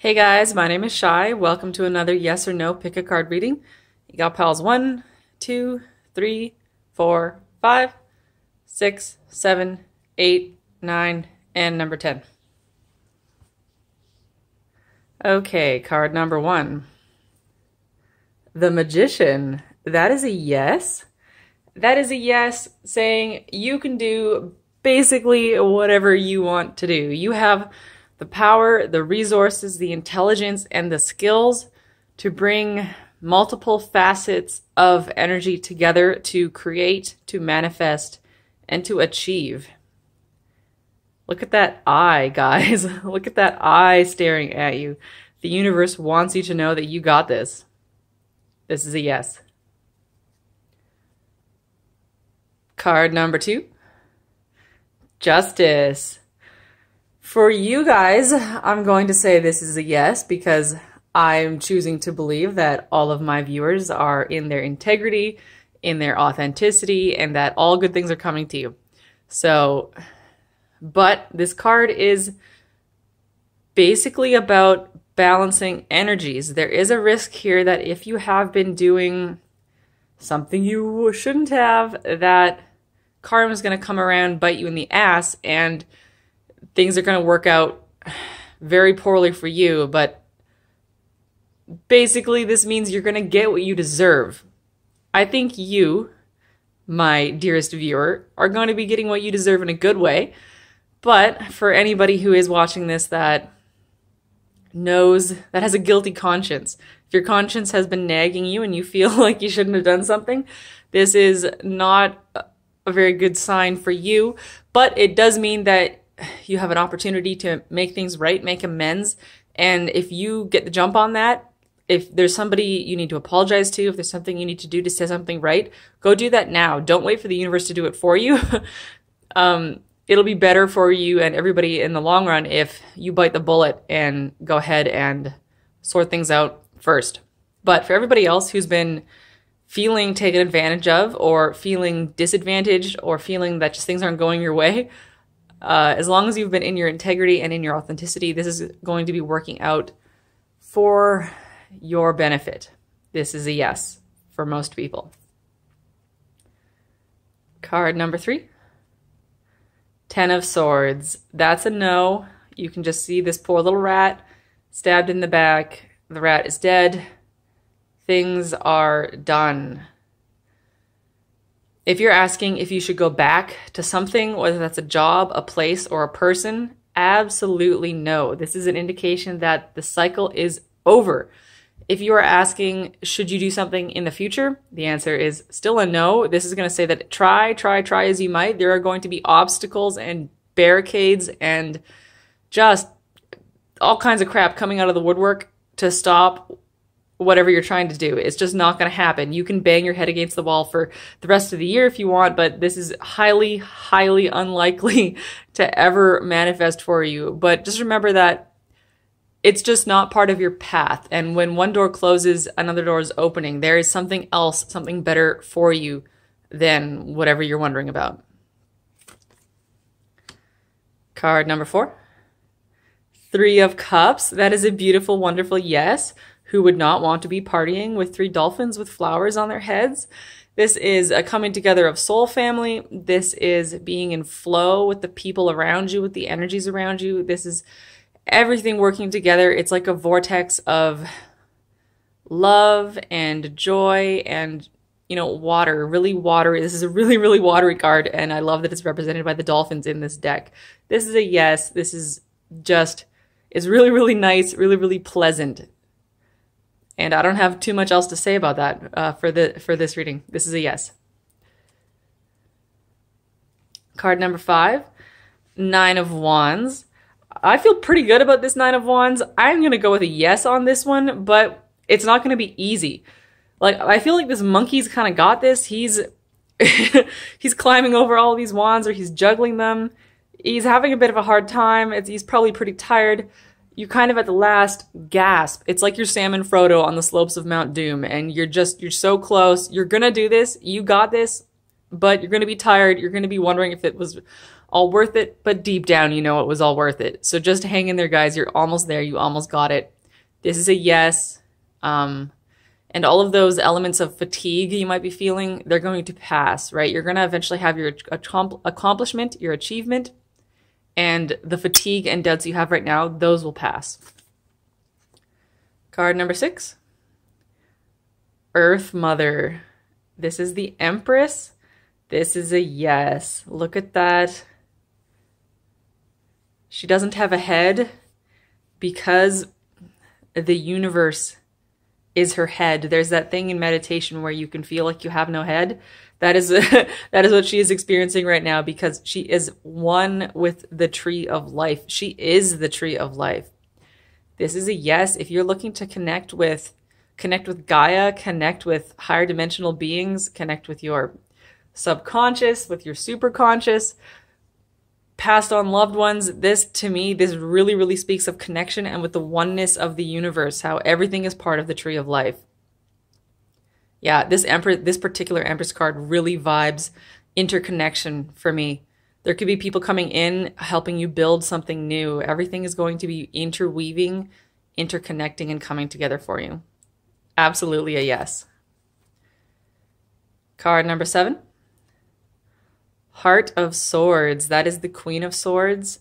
Hey guys, my name is Shai. Welcome to another yes or no pick a card reading. You got piles 1, 2, 3, 4, 5, 6, 7, 8, 9, and number 10. Okay, card number 1. The Magician. That is a yes. That is a yes saying you can do basically whatever you want to do. You have the power, the resources, the intelligence, and the skills to bring multiple facets of energy together to create, to manifest, and to achieve. Look at that eye, guys. Look at that eye staring at you. The universe wants you to know that you got this. This is a yes. Card number 2, Justice. For you guys, I'm going to say this is a yes because I'm choosing to believe that all of my viewers are in their integrity, in their authenticity, and that all good things are coming to you. So, but this card is basically about balancing energies. There is a risk here that if you have been doing something you shouldn't have, that karma is going to come around, bite you in the ass, and things are going to work out very poorly for you, but basically this means you're going to get what you deserve. I think you, my dearest viewer, are going to be getting what you deserve in a good way, but for anybody who is watching this that knows, that has a guilty conscience, if your conscience has been nagging you and you feel like you shouldn't have done something, this is not a very good sign for you, but it does mean that you have an opportunity to make things right, make amends. And if you get the jump on that, if there's somebody you need to apologize to, if there's something you need to do to say something right, go do that now. Don't wait for the universe to do it for you. It'll be better for you and everybody in the long run if you bite the bullet and go ahead and sort things out first. But for everybody else who's been feeling taken advantage of or feeling disadvantaged or feeling that just things aren't going your way, as long as you've been in your integrity and in your authenticity, this is going to be working out for your benefit. This is a yes for most people. Card number 3, 10 of Swords. That's a no. You can just see this poor little rat stabbed in the back. The rat is dead. Things are done. If you're asking if you should go back to something, whether that's a job, a place, or a person, absolutely no. This is an indication that the cycle is over. If you are asking, should you do something in the future? The answer is still a no. This is going to say that try as you might, there are going to be obstacles and barricades and just all kinds of crap coming out of the woodwork to stop whatever you're trying to do. It's just not going to happen. You can bang your head against the wall for the rest of the year if you want, but this is highly, highly unlikely to ever manifest for you. But just remember that it's just not part of your path. And when one door closes, another door is opening. There is something else, something better for you than whatever you're wondering about. Card number 4, 3 of Cups. That is a beautiful, wonderful yes. Who would not want to be partying with 3 dolphins with flowers on their heads? This is a coming together of soul family. This is being in flow with the people around you, with the energies around you. This is everything working together. It's like a vortex of love and joy and, you know, water, really watery. This is a really, really watery card, and I love that it's represented by the dolphins in this deck. This is a yes. This is just, it's really, really nice, really, really pleasant. And I don't have too much else to say about that for this reading. This is a yes. Card number 5, 9 of Wands. I feel pretty good about this 9 of Wands. I'm going to go with a yes on this one, but it's not going to be easy. Like, I feel like this monkey's kind of got this. He's he's climbing over all these wands, or he's juggling them. He's having a bit of a hard time. He's probably pretty tired. You're kind of at the last gasp. It's like you're Sam and Frodo on the slopes of Mount Doom, and you're so close. You're gonna do this. You got this. but you're going to be tired. You're going to be wondering if it was all worth it, but deep down, you know it was all worth it. So just hang in there, guys. You're almost there. You almost got it. This is a yes. And all of those elements of fatigue you might be feeling, they're going to pass, right? You're going to eventually have your accomplishment, your achievement, and the fatigue and doubts you have right now, those will pass. Card number 6, Earth Mother. This is the Empress. This is a yes. Look at that. She doesn't have a head because the universe is her head. There's that thing in meditation where you can feel like you have no head. That is that is what she is experiencing right now, because she is one with the tree of life. She is the tree of life. This is a yes. If you're looking to connect with Gaia, connect with higher dimensional beings, connect with your subconscious, with your superconscious, passed on loved ones, this really, really speaks of connection and with the oneness of the universe, how everything is part of the tree of life. Yeah, this particular Empress card really vibes interconnection for me. There could be people coming in, helping you build something new. Everything is going to be interweaving, interconnecting, and coming together for you. Absolutely a yes. Card number 7. Heart of Swords. That is the Queen of Swords.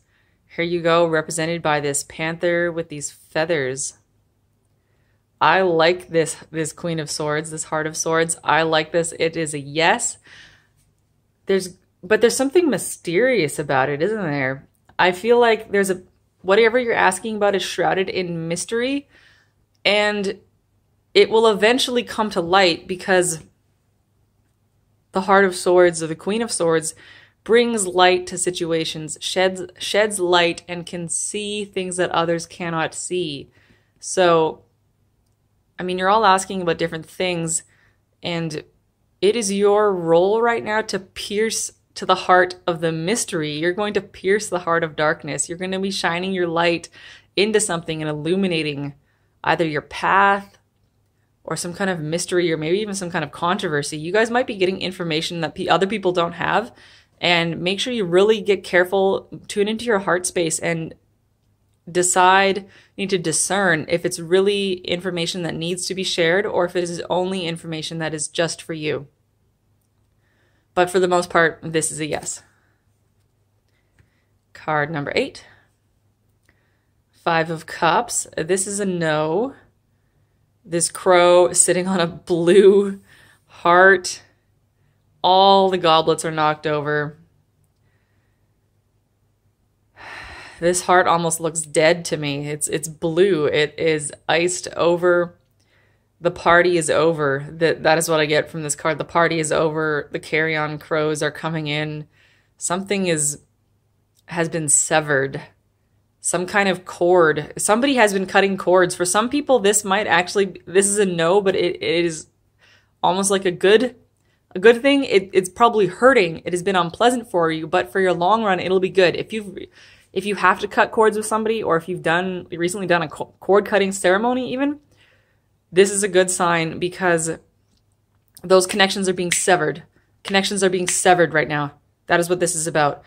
Here you go, represented by this panther with these feathers. I like this Queen of Swords, this Heart of Swords. I like this. It is a yes. But there's something mysterious about it, isn't there? I feel like there's whatever you're asking about is shrouded in mystery, and it will eventually come to light, because the Heart of Swords, or the Queen of Swords, brings light to situations, sheds light, and can see things that others cannot see. So, I mean, you're all asking about different things, and it is your role right now to pierce to the heart of the mystery. You're going to pierce the heart of darkness. You're going to be shining your light into something and illuminating either your path, or some kind of mystery, or maybe even some kind of controversy. You guys might be getting information that other people don't have, and make sure you really get careful, tune into your heart space, and decide, you need to discern if it's really information that needs to be shared, or if it is only information that is just for you. But for the most part, this is a yes. Card number 8, Five of Cups. This is a no. This crow sitting on a blue heart. All the goblets are knocked over. This heart almost looks dead to me. It's blue. It is iced over. The party is over. That is what I get from this card. The party is over. The carrion crows are coming in. Something has been severed. Some kind of cord. Somebody has been cutting cords. For some people, this is a no, but it is almost like a good thing. It's probably hurting. It has been unpleasant for you, but for your long run, it'll be good. If you have to cut cords with somebody, or if you've recently done a cord cutting ceremony even, this is a good sign, because those connections are being severed. Connections are being severed right now. That is what this is about.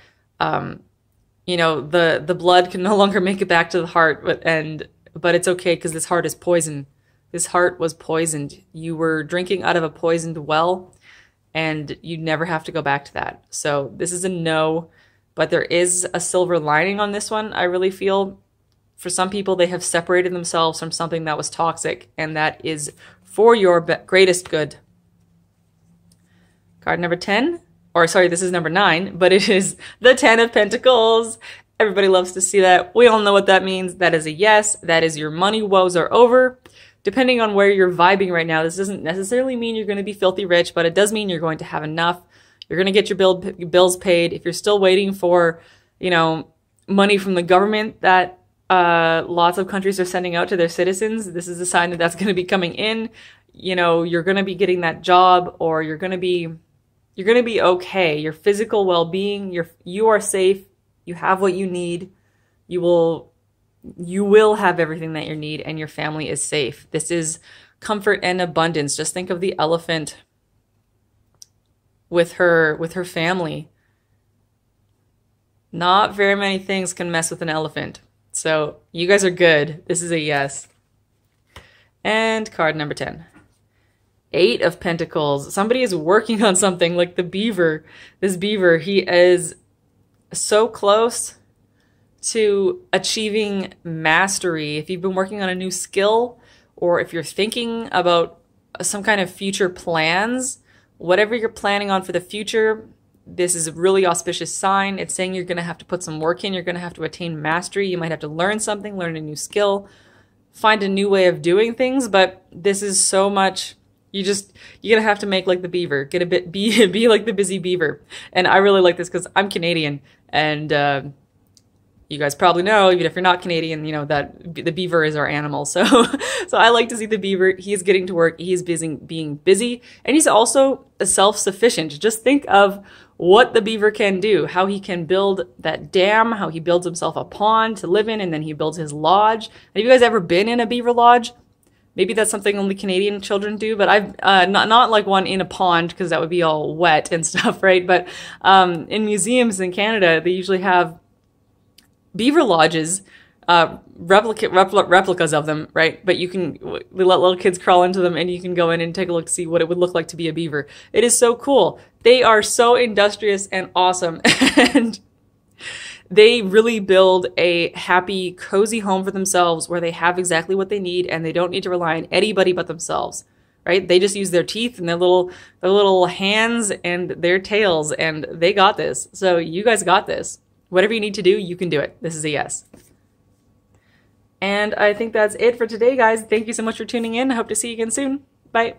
You know, the blood can no longer make it back to the heart, but it's okay, because this heart is poison. This heart was poisoned. You were drinking out of a poisoned well, and you never have to go back to that. So this is a no, but there is a silver lining on this one, I really feel. For some people, they have separated themselves from something that was toxic, and that is for your greatest good. Card number 10. Or sorry, this is number 9, but it is the Ten of Pentacles. Everybody loves to see that. We all know what that means. That is a yes. That is your money woes are over. Depending on where you're vibing right now, this doesn't necessarily mean you're going to be filthy rich, but it does mean you're going to have enough. You're going to get your bills paid. If you're still waiting for, you know, money from the government that lots of countries are sending out to their citizens, this is a sign that that's going to be coming in. You know, you're going to be getting that job, or you're going to be okay. Your physical well-being, you are safe. You have what you need. You will have everything that you need, and your family is safe. This is comfort and abundance. Just think of the elephant with her family. Not very many things can mess with an elephant. So you guys are good. This is a yes. And card number 10. Eight of Pentacles. Somebody is working on something, like the beaver. This beaver, he is so close to achieving mastery. If you've been working on a new skill, or if you're thinking about some kind of future plans, whatever you're planning on for the future, this is a really auspicious sign. It's saying you're going to have to put some work in. You're going to have to attain mastery. You might have to learn something, learn a new skill, find a new way of doing things. But this is so much... You're going to have to make like the beaver, be like the busy beaver. And I really like this because I'm Canadian, and you guys probably know, even if you're not Canadian, you know that the beaver is our animal. So I like to see the beaver. He's getting to work. He's busy, being busy, and he's also self-sufficient. Just think of what the beaver can do, how he can build that dam, how he builds himself a pond to live in, and then he builds his lodge. Have you guys ever been in a beaver lodge? Maybe that's something only Canadian children do, but I've not like one in a pond, because that would be all wet and stuff, right? But in museums in Canada, they usually have beaver lodges, replicas of them, right? But you can let little kids crawl into them, and you can go in and take a look to see what it would look like to be a beaver. It is so cool. They are so industrious and awesome, and they really build a happy, cozy home for themselves where they have exactly what they need, and they don't need to rely on anybody but themselves, right? They just use their teeth and their little hands and their tails, and they got this. So you guys got this. Whatever you need to do, you can do it. This is a yes. And I think that's it for today, guys. Thank you so much for tuning in. I hope to see you again soon. Bye.